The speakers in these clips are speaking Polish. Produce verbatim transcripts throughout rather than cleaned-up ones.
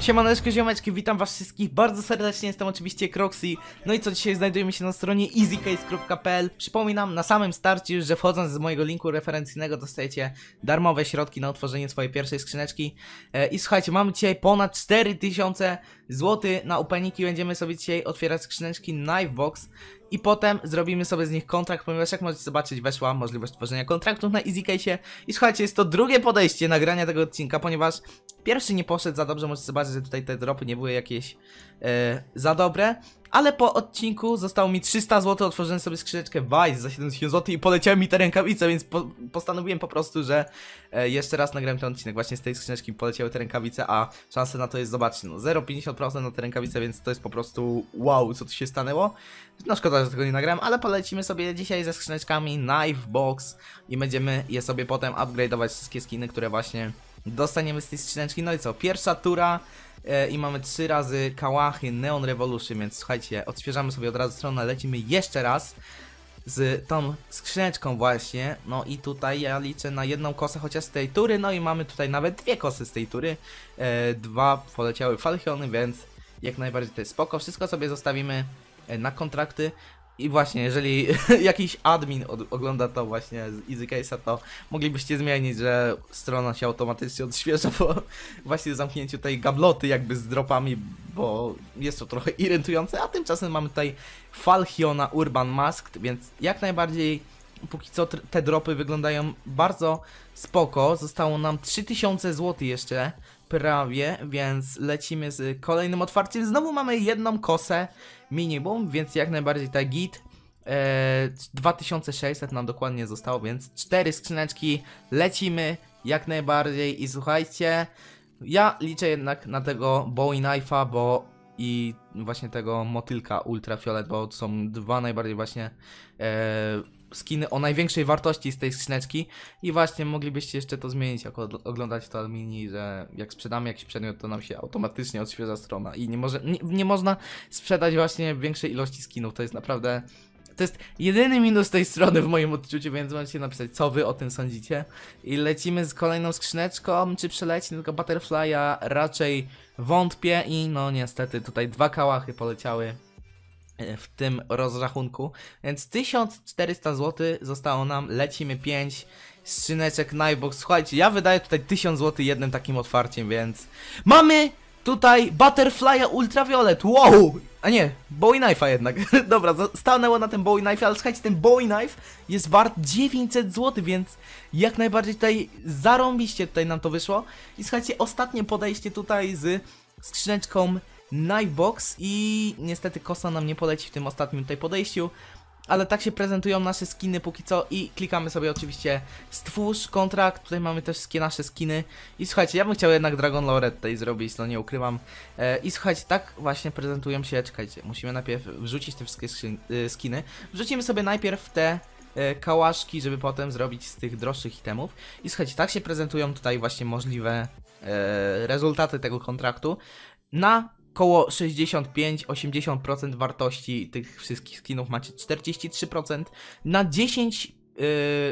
Siemaneczko, ziomeczki, witam was wszystkich bardzo serdecznie, jestem oczywiście Kroxxi. No i co, dzisiaj znajdujemy się na stronie easy case kropka p l. Przypominam na samym starcie już, że wchodząc z mojego linku referencyjnego dostajecie darmowe środki na otworzenie swojej pierwszej skrzyneczki. I słuchajcie, mamy dzisiaj ponad cztery tysiące złotych na upeniki. Będziemy sobie dzisiaj otwierać skrzyneczki Knife Box i potem zrobimy sobie z nich kontrakt, ponieważ jak możecie zobaczyć, weszła możliwość tworzenia kontraktów na EasyCase. I słuchajcie, jest to drugie podejście nagrania tego odcinka, ponieważ pierwszy nie poszedł za dobrze, możecie zobaczyć, że tutaj te dropy nie były jakieś yy, za dobre. Ale po odcinku zostało mi trzysta złotych, otworzyłem sobie skrzyneczkę Vice za siedemdziesiąt złotych i poleciały mi te rękawice, więc po postanowiłem po prostu, że e, jeszcze raz nagrałem ten odcinek. Właśnie z tej skrzyneczki poleciały te rękawice, a szanse na to jest, zobaczcie, no zero przecinek pięćdziesiąt procent na te rękawice, więc to jest po prostu wow, co tu się stanęło. No szkoda, że tego nie nagrałem, ale polecimy sobie dzisiaj ze skrzyneczkami Knife Box i będziemy je sobie potem upgrade'ować, wszystkie skiny, które właśnie dostaniemy z tej skrzyneczki. No i co, pierwsza tura i mamy trzy razy kałachy Neon Revolution, więc słuchajcie, odświeżamy sobie od razu stronę, lecimy jeszcze raz z tą skrzyneczką właśnie. No i tutaj ja liczę na jedną kosę chociaż z tej tury, no i mamy tutaj nawet dwie kosy z tej tury, dwa poleciały falchiony, więc jak najbardziej to jest spoko, wszystko sobie zostawimy na kontrakty. I właśnie, jeżeli jakiś admin ogląda to właśnie z EasyCase'a, to moglibyście zmienić, że strona się automatycznie odświeża po właśnie zamknięciu tej gabloty jakby z dropami, bo jest to trochę irytujące, a tymczasem mamy tutaj Falchiona Urban Mask, więc jak najbardziej póki co te dropy wyglądają bardzo spoko. Zostało nam trzy tysiące złotych jeszcze prawie, więc lecimy z kolejnym otwarciem. Znowu mamy jedną kosę minimum, więc jak najbardziej ta git. eee, dwa tysiące sześćset nam dokładnie zostało, więc cztery skrzyneczki, lecimy jak najbardziej. I słuchajcie, ja liczę jednak na tego Bowie Knife'a, bo i właśnie tego motylka Ultraviolet, bo to są dwa najbardziej właśnie eee, skiny o największej wartości z tej skrzyneczki. I właśnie moglibyście jeszcze to zmienić, jak oglądać to mini, że jak sprzedamy jakiś przedmiot, to nam się automatycznie odświeża strona i nie, może, nie, nie można sprzedać właśnie większej ilości skinów. To jest naprawdę, to jest jedyny minus tej strony w moim odczuciu, więc możecie napisać, co wy o tym sądzicie. I lecimy z kolejną skrzyneczką. Czy przeleci tylko Butterfly'a? Raczej wątpię i no niestety tutaj dwa kałachy poleciały w tym rozrachunku, więc tysiąc czterysta złotych zostało nam, lecimy pięć skrzyneczek Knifebox. Słuchajcie, ja wydaję tutaj tysiąc złotych jednym takim otwarciem, więc mamy tutaj Butterfly'a Ultraviolet, wow! A nie, Bowie Knife'a jednak. Dobra, stanęło na tym Bowie Knife, ale słuchajcie, ten Bowie Knife jest wart dziewięćset złotych, więc jak najbardziej tutaj zarąbiście tutaj nam to wyszło. I słuchajcie, ostatnie podejście tutaj z skrzyneczką Knife Box i niestety kosa nam nie poleci w tym ostatnim tutaj podejściu, ale tak się prezentują nasze skiny póki co. I klikamy sobie oczywiście stwórz kontrakt, tutaj mamy też wszystkie nasze skiny. I słuchajcie, ja bym chciał jednak Dragon Lore tutaj zrobić, no nie ukrywam. e, I słuchajcie, tak właśnie prezentują się, czekajcie, musimy najpierw wrzucić te wszystkie skiny. Wrzucimy sobie najpierw te e, kałaszki, żeby potem zrobić z tych droższych itemów. I słuchajcie, tak się prezentują tutaj właśnie możliwe e, rezultaty tego kontraktu. Na około sześćdziesiąt pięć do osiemdziesięciu procent wartości tych wszystkich skinów macie czterdzieści trzy procent. Na dziesięć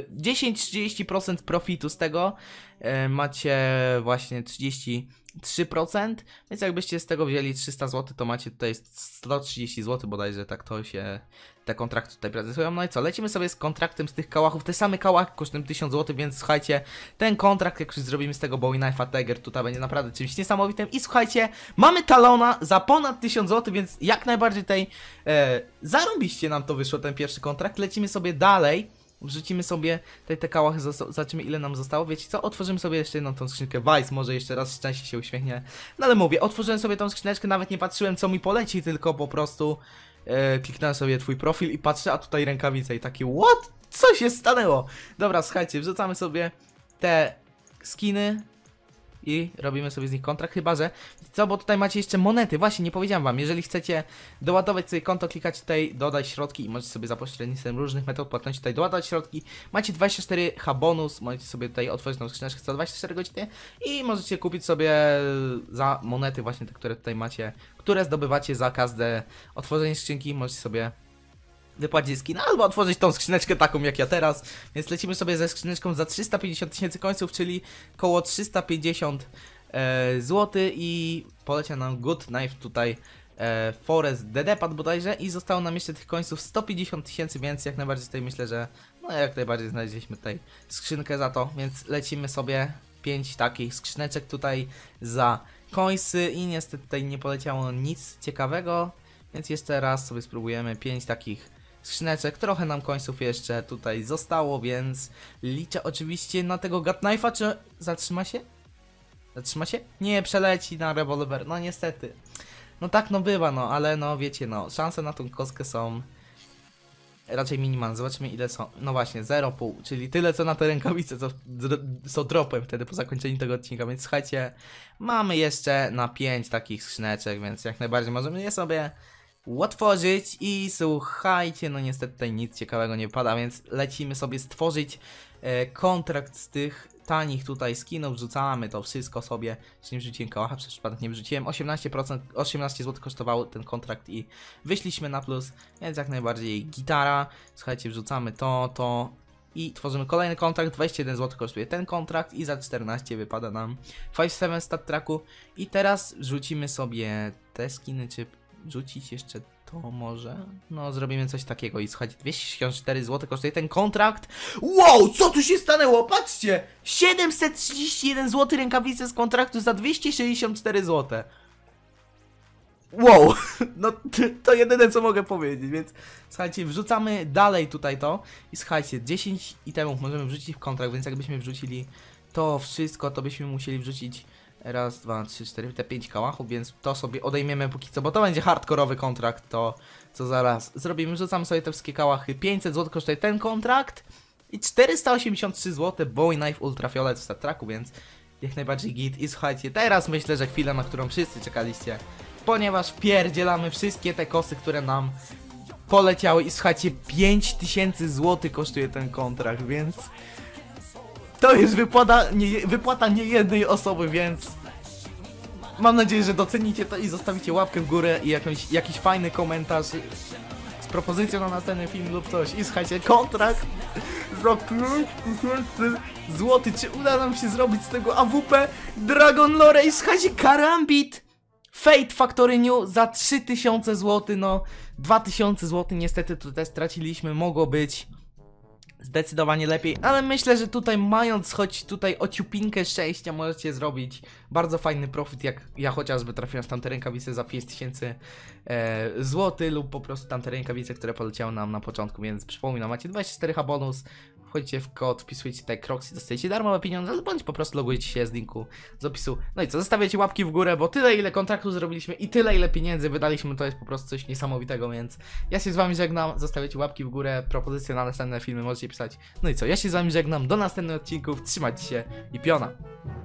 do trzydziestu procent profitu z tego yy, macie właśnie trzydzieści trzy procent. Więc jakbyście z tego wzięli trzysta złotych, to macie tutaj sto trzydzieści złotych bodajże, tak to się te kontrakty tutaj prezentują. No i co, lecimy sobie z kontraktem z tych kałachów. Te same kałachy kosztem tysiąc złotych, więc słuchajcie, ten kontrakt, jak już zrobimy z tego Bowie Knife'a Tiger, tutaj będzie naprawdę czymś niesamowitym. I słuchajcie, mamy talona za ponad tysiąc złotych, więc jak najbardziej tej e, zarobiście nam to wyszło, ten pierwszy kontrakt. Lecimy sobie dalej. Wrzucimy sobie tutaj te kałachy, zobaczymy ile nam zostało. Wiecie co, otworzymy sobie jeszcze jedną tą skrzynkę Vice, może jeszcze raz szczęście się uśmiechnie. No ale mówię, otworzyłem sobie tą skrzyneczkę, nawet nie patrzyłem co mi poleci, tylko po prostu e, kliknąłem sobie twój profil i patrzę, a tutaj rękawice i taki what? Co się stanęło? Dobra, słuchajcie, wrzucamy sobie te skiny i robimy sobie z nich kontrakt, chyba że co, bo tutaj macie jeszcze monety, właśnie nie powiedziałem wam, jeżeli chcecie doładować sobie konto, klikać tutaj dodaj środki i możecie sobie za pośrednictwem różnych metod płatności tutaj doładować środki, macie dwadzieścia cztery ha bonus, możecie sobie tutaj otworzyć tą skrzyneczkę co dwadzieścia cztery godziny i możecie kupić sobie za monety właśnie te, które tutaj macie, które zdobywacie za każde otworzenie skrzynki, możecie sobie wypłacić skin, albo otworzyć tą skrzyneczkę taką jak ja teraz. Więc lecimy sobie ze skrzyneczką za trzysta pięćdziesiąt tysięcy końców, czyli koło 350 e, złoty i poleciał nam Gut Knife tutaj e, Forest D D pad bodajże i zostało nam jeszcze tych końców sto pięćdziesiąt tysięcy, więc jak najbardziej tutaj myślę, że no jak najbardziej znaleźliśmy tutaj skrzynkę za to, więc lecimy sobie pięć takich skrzyneczek tutaj za końsy i niestety tutaj nie poleciało nic ciekawego, więc jeszcze raz sobie spróbujemy pięć takich skrzyneczek, trochę nam końców jeszcze tutaj zostało, więc liczę oczywiście na tego Gut Knife'a, czy zatrzyma się? Zatrzyma się? Nie, przeleci na rewolwer, no niestety. No tak no bywa, no ale no wiecie, no szanse na tą kostkę są raczej minimalne, zobaczmy ile są, no właśnie zero przecinek pięć, czyli tyle co na te rękawice, co są dropem wtedy po zakończeniu tego odcinka, więc słuchajcie, mamy jeszcze na pięć takich skrzyneczek, więc jak najbardziej możemy je sobie otworzyć i słuchajcie, no niestety tutaj nic ciekawego nie wypada, więc lecimy sobie stworzyć e, kontrakt z tych tanich tutaj skinów, wrzucamy to wszystko sobie, czy nie wrzuciłem kałacha, przez przypadek nie wrzuciłem, osiemnaście procent, osiemnaście złotych kosztował ten kontrakt i wyszliśmy na plus, więc jak najbardziej gitara, słuchajcie, wrzucamy to, to i tworzymy kolejny kontrakt, dwadzieścia jeden złotych kosztuje ten kontrakt i za czternaście wypada nam pięć siedem Stat Tracku i teraz wrzucimy sobie te skiny, czy rzucić jeszcze to może? No zrobimy coś takiego i słuchajcie, dwieście sześćdziesiąt cztery złote kosztuje ten kontrakt. Wow, co tu się stanęło? Patrzcie! siedemset trzydzieści jeden złotych rękawice z kontraktu za dwieście sześćdziesiąt cztery złote. Wow, no to jedyne co mogę powiedzieć, więc słuchajcie, wrzucamy dalej tutaj to i słuchajcie, dziesięć itemów możemy wrzucić w kontrakt, więc jakbyśmy wrzucili to wszystko, to byśmy musieli wrzucić raz, dwa, trzy, cztery, te pięć kałachów, więc to sobie odejmiemy póki co, bo to będzie hardkorowy kontrakt, to co zaraz zrobimy, rzucamy sobie te wszystkie kałachy, pięćset złotych kosztuje ten kontrakt i czterysta osiemdziesiąt trzy złote Bowie Knife Ultraviolet w Star Tracku, więc jak najbardziej git i słuchajcie, teraz myślę, że chwila, na którą wszyscy czekaliście, ponieważ pierdzielamy wszystkie te kosy, które nam poleciały i słuchajcie, pięć tysięcy złotych kosztuje ten kontrakt, więc to jest wypłata nie, wypłata nie jednej osoby, więc mam nadzieję, że docenicie to i zostawicie łapkę w górę i jakąś, jakiś fajny komentarz z propozycją na następny film lub coś. I słuchajcie, kontrakt za pięć tysięcy złotych. Czy uda nam się zrobić z tego A W P Dragon Lore? I słuchajcie, Karambit! Fate Factory New za trzy tysiące złotych, no dwa tysiące złotych niestety tutaj straciliśmy, mogło być zdecydowanie lepiej, ale myślę, że tutaj mając choć tutaj ociupinkę szczęścia możecie zrobić bardzo fajny profit, jak ja chociażby trafiłem w tamte rękawice za pięć tysięcy złotych lub po prostu tamte rękawice, które poleciały nam na początku, więc przypominam, macie dwadzieścia cztery ha bonus, wchodzicie w kod, wpisujecie tutaj Kroxxi, dostajecie darmowe pieniądze, bądź po prostu logujecie się z linku z opisu. No i co, zostawiacie łapki w górę, bo tyle ile kontraktu zrobiliśmy i tyle ile pieniędzy wydaliśmy, to jest po prostu coś niesamowitego, więc ja się z wami żegnam, zostawiacie łapki w górę, propozycje na następne filmy możecie pisać. No i co, ja się z wami żegnam, do następnych odcinków, trzymajcie się i piona!